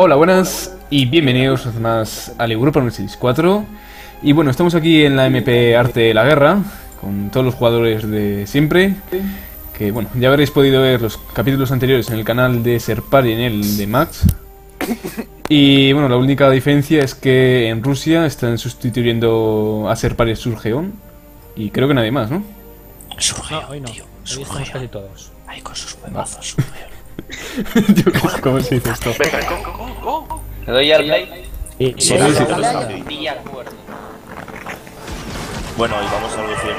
Hola, buenas y bienvenidos más al Europa Universalis IV. Y bueno, estamos aquí en la MP Arte de la Guerra, con todos los jugadores de siempre. Que bueno, ya habréis podido ver los capítulos anteriores en el canal de Serpari y en el de Max. Y bueno, la única diferencia es que en Rusia están sustituyendo a Serpari y Surgeon. Y creo que nadie más, ¿no? Surgeon, no, hoy no. Tío, Surgeon. Hoy casi todos. Ahí con sus huevazos, Surgeon. ¿Cómo se dice esto? ¿Le doy al play? Sí, bueno, y vamos a reducir el...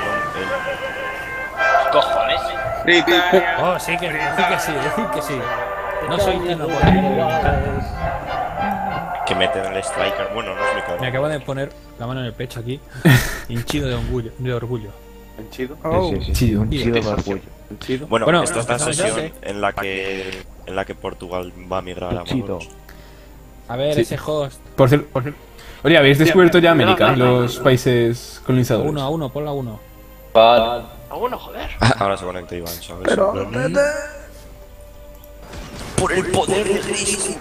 ¡Cojones! Oh, sí, que sí, decir que sí. No soy tan que meten el striker. Bueno, no es mi caso. Me acabo de poner la mano en el pecho aquí. Hinchido de orgullo. ¿Hinchido? Hinchido de orgullo. Bueno, esta es la sesión en la que Portugal va a migrar a Mato. A ver, sí. Ese host. Por cierto. Oye, habéis descubierto ya América, los países colonizadores. A uno, ponlo a uno. A uno, joder. Ahora se conecta Iván, ¿sabes? Pero... Por el poder de Cristo.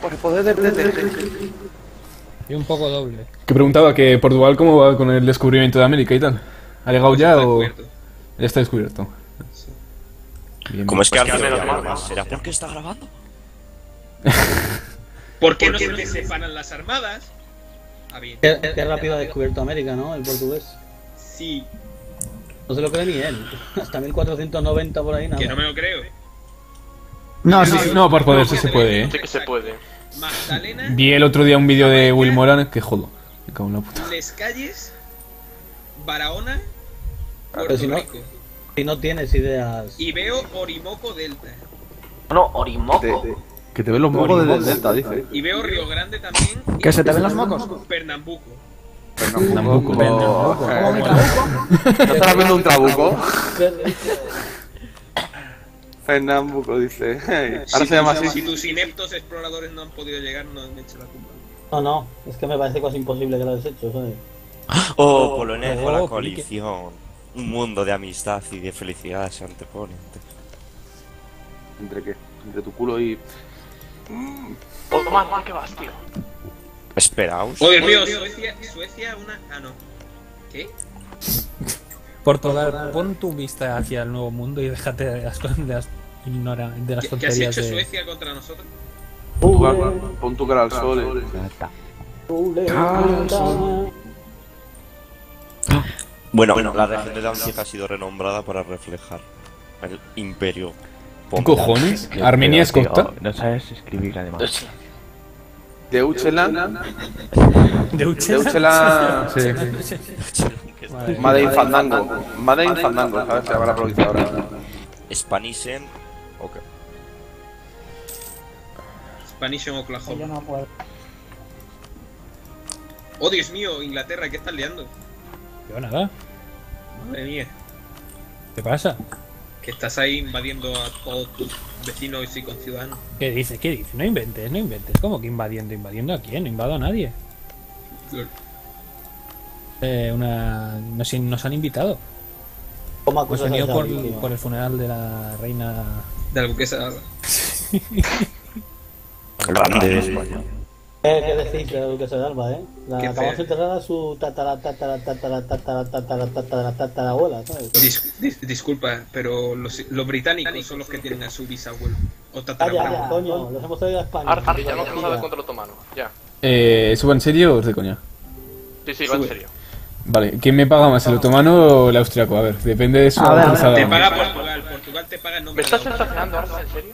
Por el poder de Cristo. Y un poco doble. Que preguntaba que Portugal cómo va con el descubrimiento de América y tal. ¿Ha llegado ya o...? Ya está descubierto. Sí. ¿Cómo es que pues alguien no más? ¿Será porque está grabando? ¿Por qué no se les separan las armadas? Qué rápido ha descubierto América, ¿no? El portugués. Sí. No se lo cree ni él. Hasta 1490 por ahí nada. Que no me lo creo. No, sí, no, por poder sí se puede, ¿eh? Sí que se puede. Magdalena, vi el otro día un vídeo de Will Moran que jodo. Me cago en la puta. Les Calles, Barahona... Pero si no tienes ideas. Y veo Orinoco Delta. No, Orinoco. Que te ven los mocos del Delta, dice. Y veo Río Grande también. ¿Que se te ven los mocos? Pernambuco. Pernambuco. ¿Cómo me trabuco? ¿No estás viendo un trabuco? Pernambuco, dice. Ahora se llama así. Si tus ineptos exploradores no han podido llegar, no han hecho la culpa. No, es que me parece casi imposible que lo hayas hecho, ¿sabes? Oh, Polonés con la coalición. Un mundo de amistad y de felicidad se antepone. ¿Entre qué? Entre tu culo y... Poco más que vas, tío. Esperaos. Oye, Dios, Suecia una... Ah, no. ¿Qué? Portugal, pon tu vista hacia el nuevo mundo y déjate de las tonterías. ¿Qué has hecho Suecia contra nosotros? Pon tu cara al sol. Bueno, la región de Danzig ha sido renombrada para reflejar el imperio. ¿Qué cojones? Armenia es corta. No sabes escribir, además. ¿De Uchela? Sí. Madein Fandango. Madein Fandango, ¿sabes? Se llama la provincia ahora. Spanisen. Ok. Spanisen Oklahoma. Oh, Dios mío, Inglaterra, ¿qué estás liando? Nada. Madre mía. ¿Qué pasa? Que estás ahí invadiendo a todos tus vecinos y conciudadanos. ¿Qué dices? ¿Qué dices? No inventes, no inventes. ¿Cómo que invadiendo? ¿Invadiendo a quién? No invado a nadie. Claro. Nos han invitado. ¿Cómo nos han ido por el funeral de la reina... De la duquesa. Grande de España. ¿Qué decís de la duquesa de Alba, eh? La acabamos de enterrar a su tatarabuela, ¿sabes? Disculpa, pero los británicos son los que tienen a su bisabuelo. O tatarabuela. Coño, los hemos traído a España. Arce, ya no hemos dado contra el otomano, ya. ¿Eso va en serio o es de coña? Sí, va en serio. Vale, ¿quién me paga más, el otomano o el austriaco? A ver, depende de su... Te paga Portugal, Portugal te paga el nombre. ¿Me estás sensacionando, Arce, en serio?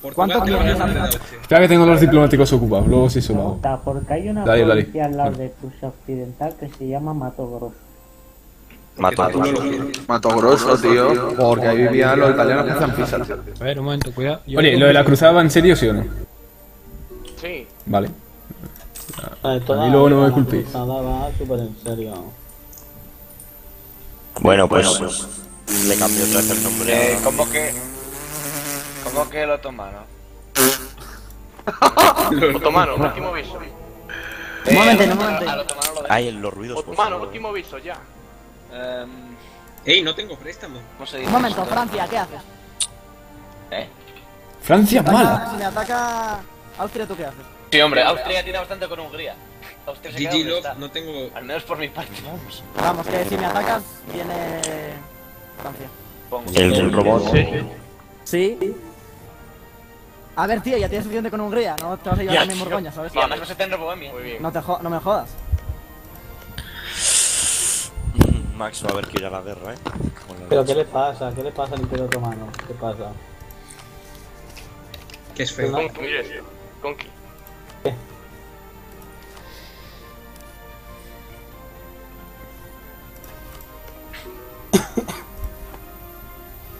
¿Cuánto tiene? Claro que tengo los diplomáticos ocupados, luego sí sumo. Porque hay una provincia al lado de Prusia Occidental que se llama Mato Grosso. Mato Grosso, tío. Porque ahí vivían los italianos que están pisando. A ver, un momento, cuidado. Oye, ¿lo de la cruzada va en serio, sí o no? Sí. Vale. Y luego no me culpéis. La cruzada va súper en serio. Bueno, pues... Le cambio otra vez el nombre. ¿Cómo que...? ¿Cómo que el otomano? Otomano, último viso. Ahí en los ruidos. Otomano, último viso, ya. Ey, no tengo préstamo. Un momento, Francia, ¿qué haces? Francia es mala. Si me ataca Austria, ¿tú qué haces? Sí, hombre, Austria tira bastante con Hungría. Austria se queda donde está. No tengo... Al menos por mi parte. Vamos, que si me atacas, viene Francia. El robot. Sí. A ver, tío, ya tienes suficiente con Hungría. No te vas a llevar a mi Borgoña, ¿sabes? Y además no se te enroba en mí. Muy bien. No me jodas. Max va a haber que ir a la guerra, ¿eh? Pero ¿qué le pasa? ¿Qué le pasa al Imperio Otomano? ¿Qué pasa? ¿Qué es feo? Mira esto. Conqui. ¿Qué?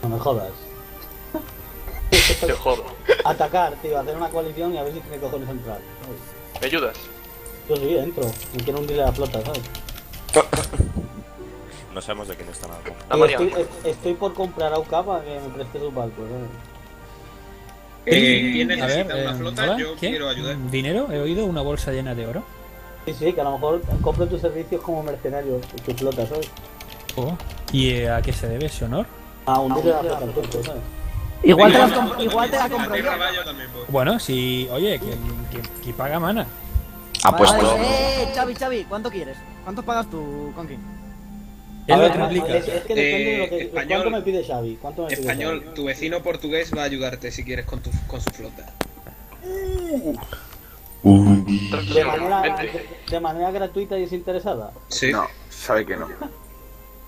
No me jodas. Te jodo. Atacar, tío, hacer una coalición y a ver si tiene cojones entrar. ¿Me ayudas? Yo sí, entro. Me quiero hundirle la flota, ¿sabes? No sabemos de quién está nada. Estoy por comprar a Uca para que me preste su barco, ¿quién necesita una flota? Hola, yo quiero ayudar. ¿Dinero? He oído una bolsa llena de oro. Sí, sí, que a lo mejor compro tus servicios como mercenario, tu flota, ¿sabes? Oh. ¿Y a qué se debe ese honor? A hundirle la flota al turco, ¿sabes? Igual te la compro yo. Bueno, si... Oye, que paga mana. Apuesto. Xavi, ¿cuánto quieres? ¿Cuánto pagas tú, Conqui? A ver, es que depende de lo que... Español, ¿cuánto me pide Xavi? Español, tu vecino portugués va a ayudarte si quieres con su flota. ¿De manera gratuita y desinteresada? Sí. No, sabe que no.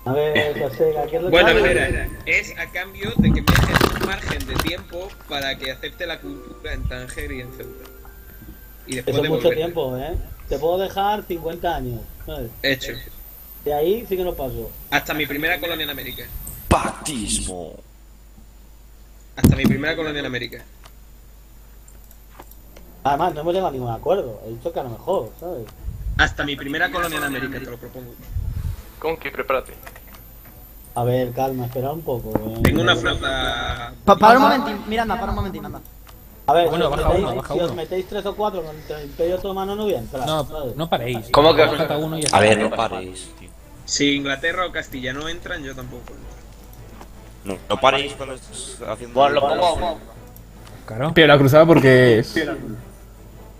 A ver, Josega, ¿qué es lo que...? Bueno, espera, es a cambio de que me dejes un margen de tiempo para que acepte la cultura en Tánger y en Ceuta. Y después eso es mucho tiempo, ¿eh? Te puedo dejar 50 años, ¿sabes? Hecho. De ahí sí que no paso. Hasta mi primera colonia en América. ¡Patismo! Hasta mi primera colonia en América. Además, no hemos llegado a ningún acuerdo. He dicho que a lo mejor, ¿sabes? Hasta mi primera colonia en América, te lo propongo. Conqui, prepárate. A ver, calma, espera un poco. Tengo una flota... Para un momentín, Miranda, para un momentín, anda. A ver, bueno, si os metéis 3 o 4 con el Imperio Otomano no voy a entrar. No paréis. ¿Cómo que os uno y a ver, no paréis, tío. Si Inglaterra o Castilla no entran, yo tampoco. No paréis cuando estés haciendo... Bueno, lo pongo. Claro. Pero la cruzada porque es...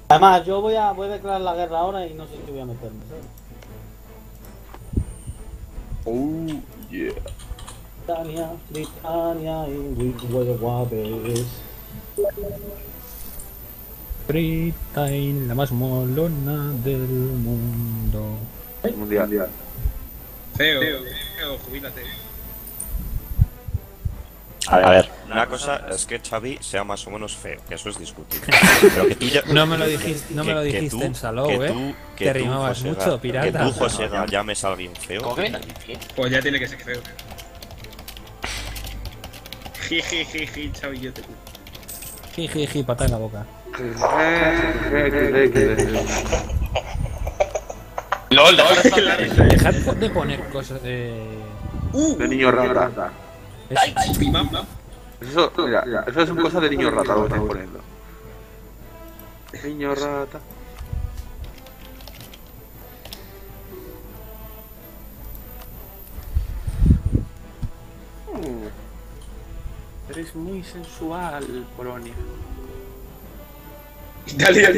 Además, yo voy a declarar la guerra ahora y no sé si voy a meterme, ¿sabes? Oh, yeah. Britannia, y huevos guapes. Britannia, la más molona del mundo. Mundial. Feo, jubílate. A ver, una cosa es que Xavi sea más o menos feo, que eso es discutible. Pero que tú ya... No me lo dijiste en Salou, que te rimabas mucho, pirata. Que tú, José, llames a alguien feo. ¿Cómo que? Pues ya tiene que ser feo. Jiji, Xavi, yo te cuento. Jiji, patada en la boca. LOL, dejad de poner cosas de... De niño rata. Eso, mira, eso es un cosa de niño rata lo que estáis poniendo. Niño rata. Eres muy sensual, Polonia. Italia.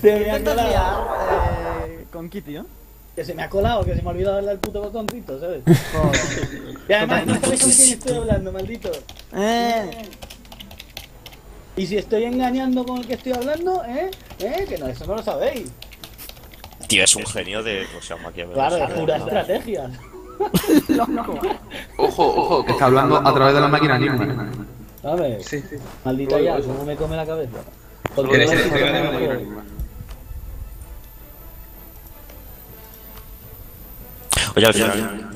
Se me ha colado con Kitty, ¿no? Que se me ha colado, que se me ha olvidado darle al puto botoncito, ¿sabes? Y además no sabes con quién estoy hablando, maldito. Y si estoy engañando con el que estoy hablando, que no, eso no lo sabéis. Tío, es un genio de... O sea, maquiaveloso. Claro, de pura estrategia. Ojo, que está hablando a través de la máquina Nimma. A ver, sí. Maldita ya, ¿cómo me come la cabeza? Porque no se pega de la máquina Nimma. Oye, al final.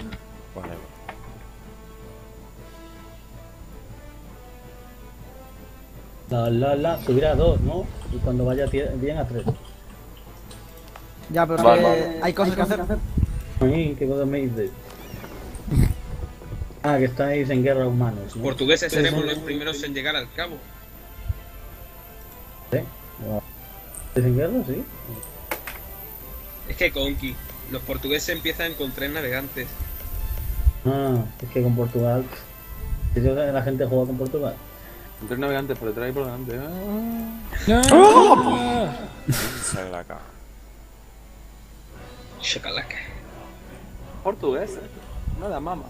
Vale. Subir a 2, ¿no? Y cuando vaya bien a 3. Ya, pero hay cosas que hacer. ¿Qué cosas me dices? Ah, que estáis en guerra humanos, ¿no? Portugueses seremos los primeros en llegar al cabo. ¿Sí? ¿Estáis en guerra? Sí. Es que Conqui, los portugueses empiezan con 3 navegantes. Ah, es que con Portugal... ¿Qué se que la gente juega con Portugal? Tres navegantes por detrás y por delante. Chacalaca. Chacalaca. Portugués, no la mama.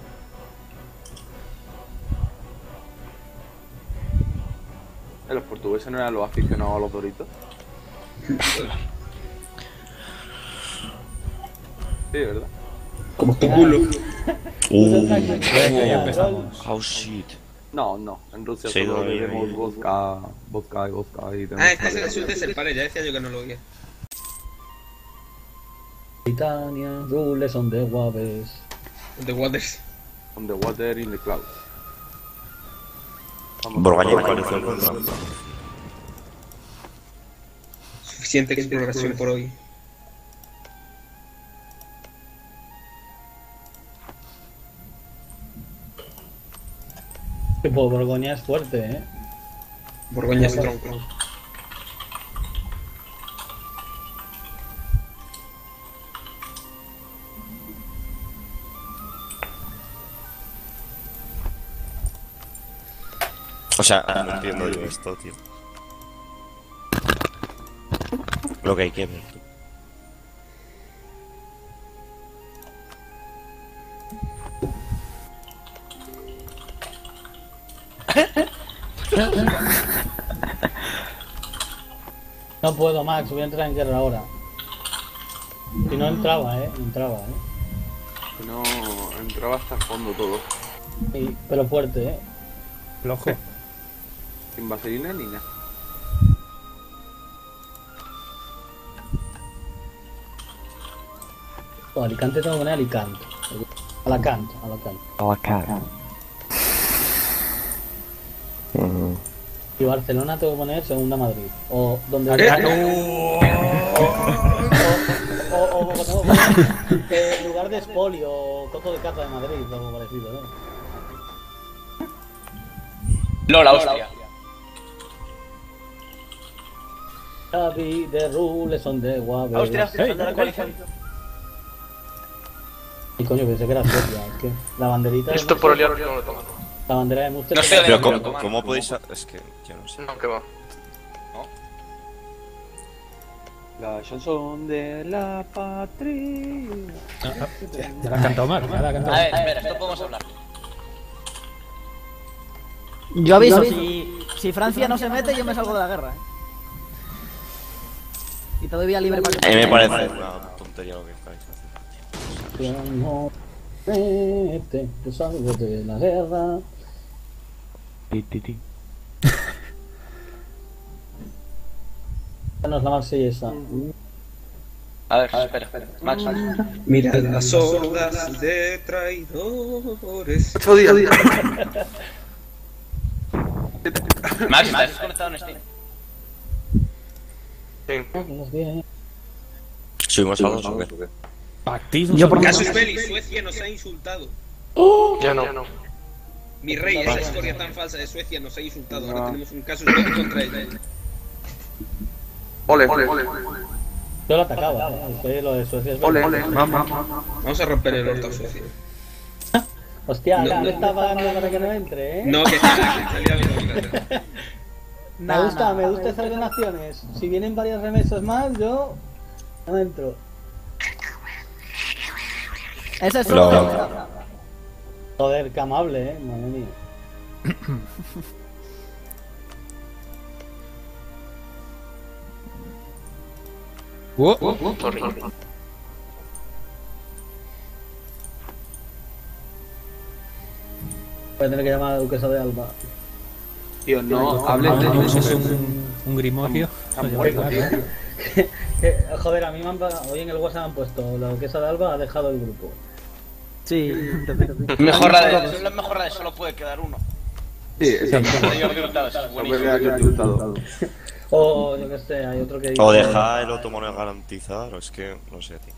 ¿Los portugueses no eran los aficionados a los doritos? Sí, ¿verdad? Como tu culo. Ahí empezamos. Oh shit. No, no, en Rusia solo bebemos vodka y tenemos... Ah, este es el sur de Serpari, ya decía yo que no lo oía. Britannia, rules on the waters. On the waters. On the water in the clouds. Borgoña localizó el contrato. Suficiente exploración por hoy. Borgoña es fuerte, ¿eh? Borgoña es tronco. O sea, no entiendo yo esto, tío. Lo que hay que ver. No puedo, Max, voy a entrar en guerra ahora. Si no entraba, Si no entraba hasta el fondo todo. Sí, pero fuerte, flojo. Sin vaselina ni nada. Oh, Alicante tengo que poner Alicante. Alacant. Y Barcelona tengo que poner segunda Madrid. O donde... O lugar de espolio o coto de cata de Madrid, algo parecido, ¿no? Lola, hostia. The rules on the water. Austria, ¿sí? ¿Dónde la coalición? Y coño, pensé que era Serbia, es que la banderita... Esto por olear no lo toman. La bandera de Mustang. No sé, pero ¿cómo podéis...? Es que yo no sé. No, que va. ¿No? La chanson de la patria... Ya la ha cantado Mar, ya la ha cantado. A ver, espera, esto podemos hablar. Yo aviso, si Francia no se mete, yo me salgo de la guerra, Y todavía libre para que... A mí me parece una tontería lo que estáis haciendo. Mete, yo salgo de la guerra. No es la marsellesa. A ver, espera. Max. Mira las hordas de traidores. 8 días. Max, ¿estás conectado en Steam? Sí. ¿Subimos a 2 o qué? Pactismo. Yo por casus belli, Suecia nos ha insultado. Ya no. Mi rey, esa historia tan falsa de Suecia nos ha insultado. Ahora tenemos un casus belli contra ella. Ole. Yo lo atacaba, lo de Suecia es verdad. Ole, vamos a romper el orto a Suecia. Hostia, no estaba pagando para que no entre, No, que salía bien. Me gusta esas donaciones. Si vienen varias remesas más, yo no entro. Esa es otra. Joder, qué amable, madre mía. Voy a tener que llamar a la duquesa de Alba. Tío, no hables de eso. Es un grimorio. Joder, a mí me han pagado. Hoy en el WhatsApp han puesto: la duquesa de Alba ha dejado el grupo. Sí, mejor la de solo puede quedar uno. Sí, exacto. O yo que sé, hay otro que dice. O deja el otomano garantizar, o es que no sé, tío.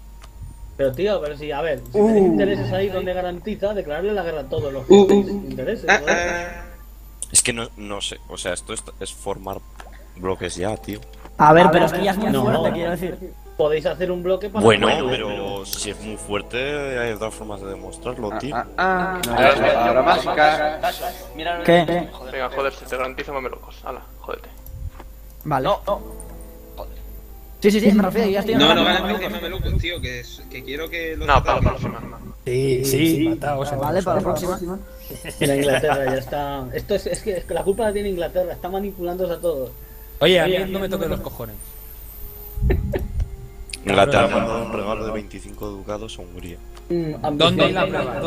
Pero tío, pero sí, a ver, si tenéis intereses ahí donde garantiza, declararle la guerra a todos los que tenéis intereses. Es que no sé, o sea, esto es formar bloques ya, tío. A ver, pero es que ya es muy fuerte, quiero decir. podéis hacer un bloque para... Bueno, pero si es muy fuerte, hay otras formas de demostrarlo, tío. Ahora mágica. ¿Qué? Venga, joder, si te garantizo, mame locos. Hala, jódete. Vale. No. Sí, me refiero, ya estoy... No, mamelucos, tío, que quiero que... No, para la próxima. Sí, mataos. Vale, para la próxima. La Inglaterra ya está... Esto es que la culpa la tiene Inglaterra, está manipulándose a todos. Oye, a mí no me toquen los cojones. Inglaterra mandó un regalo de 25 ducados a Hungría. ¿Dónde es la prueba?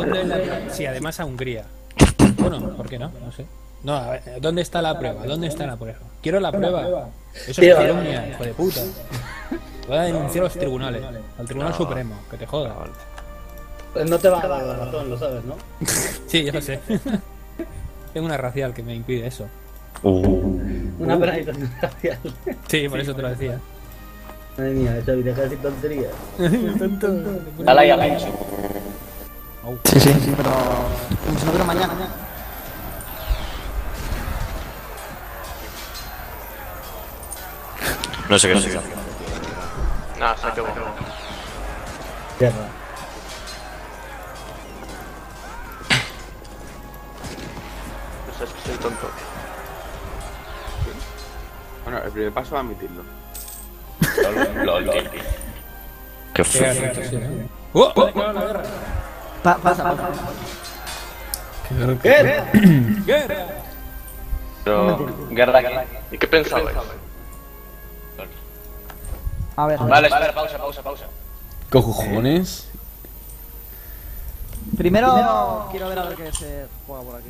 Sí, además a Hungría. Bueno, ¿por qué no? No sé. No, a ver, ¿dónde está la prueba? ¿Dónde está la prueba? Quiero la prueba. Eso es calumnia, hijo de puta. Voy a denunciar a los tribunales, al Tribunal Supremo, que te joda. Pues no te va a dar la razón, lo sabes, ¿no? Sí, ya lo sé. Tengo una racial que me impide eso. Una penalización racial. Sí, por eso te lo decía. Madre mía, eso y deja de decir tonterías. Alay. Sí, pero... Si no, pero mañana. No sé qué es. Nada, se acabó. Tierra. No sé, es que soy tonto. Bueno, el primer paso va a admitirlo. LOL. Qué fuerte. Pasa. Guerra. Guerra. ¿Y qué pensabais? A ver. Vale, pausa. ¿Qué cojones? Primero quiero ver a ver qué se juega por aquí.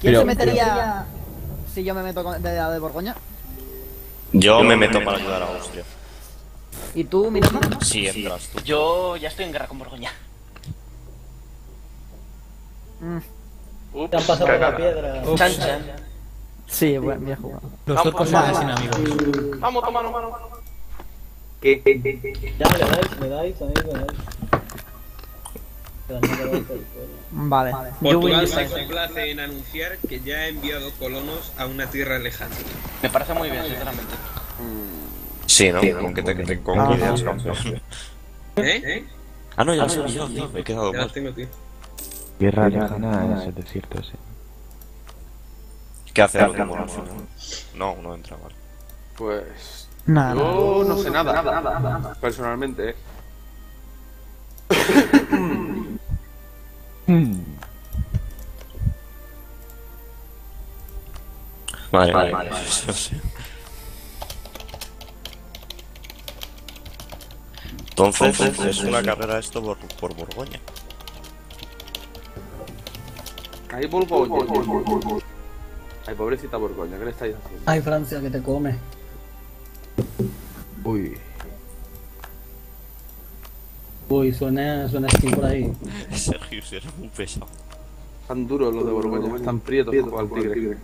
¿Quién se metería si yo me meto de Borgoña? Yo me meto para ayudar a Austria. ¿Y tú, mi hermano? Sí, entras tú. Yo ya estoy en guerra con Borgoña. Te han pasado la piedra. Chan. Sí, bueno, bien jugado. Los turcos son sin amigos. Vamos, toma, mano. ¿Qué? Ya me dais. Vale. Portugal se complace en anunciar que ya ha enviado colonos a una tierra lejana. Me parece muy bien, sinceramente. Sí, ¿no? Aunque te con ideas, campeón. ¿Eh? Ah, no, ya lo he visto, tío. Me he quedado mal. Tierra lejana es el desierto ese. ¿Qué hace algo al final? No entra, vale. Pues... Nada. Yo no sé nada. Personalmente, Vale. Entonces es una carrera esto por Borgoña. Ahí Borgoña. Ay, pobrecita Borgoña, ¿qué le estáis haciendo? Ay, Francia, que te come. Uy, suena así por ahí. Sergio, eres muy pesado. Tan duros los de Borgoña, están prietos como al tigre.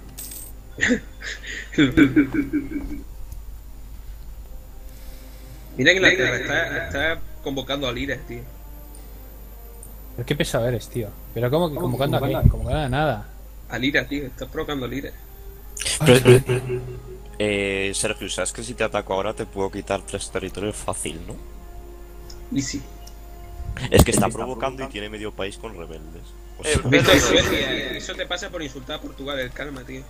Mira que la tierra está convocando al IRES, tío. Pero qué pesado eres, tío. Pero ¿cómo que convocando a qué? Convocando a nada. Al IRES, tío, estás provocando al IRES. Sergio, sabes que si te ataco ahora te puedo quitar 3 territorios fácil, ¿no? Y sí. Es que está provocando y tiene medio país con rebeldes. O sea, eso te pasa por insultar a Portugal, calma, tío.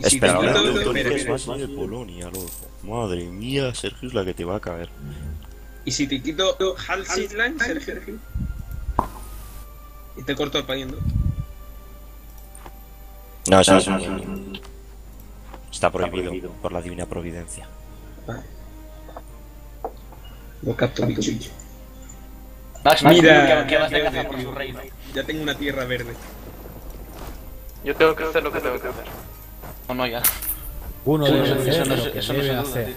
Espera, ahora vas a ir de Polonia, loco. Madre mía, Sergio es la que te va a caer. ¿Y si te quito Halsland, Sergio? Y te corto el país, ¿no? No, eso no. Está prohibido por la divina providencia. Lo capto, bicho. Mira, que vas de caza por su reino. Ya tengo una tierra verde. Yo tengo que hacer lo que tengo que hacer. No, ya. Uno de los eso no se hace.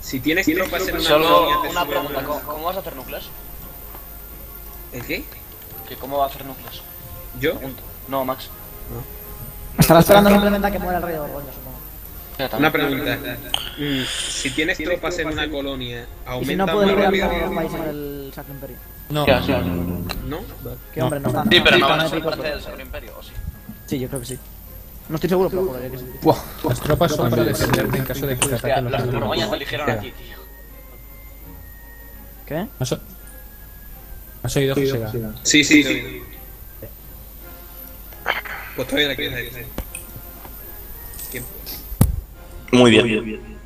Si tienes tropas en una... Solo una pregunta, ¿cómo vas a hacer núcleos? ¿El qué? Que cómo va a hacer núcleos. ¿Yo? No, Max. Estará esperando simplemente a que muera el rey de Borgoña, supongo. Una pregunta. Si tienes tropas en una colonia, ¿aumenta si no más rápido? El Sacro Imperio. No, no, no, no. ¿No? ¿Qué hombre no? Sí, pero no van a ser parte del Sacro Imperio, ¿o sí? Sí, yo creo que sí. No estoy seguro, pero por ahí que sí. Las tropas son para defenderte en caso de que te ataquen los borgoñas. Te eligieron aquí, tío. ¿Qué? ¿Has oído, José? Sí, sí, sí. Pues todavía la quieres decir. Muy bien.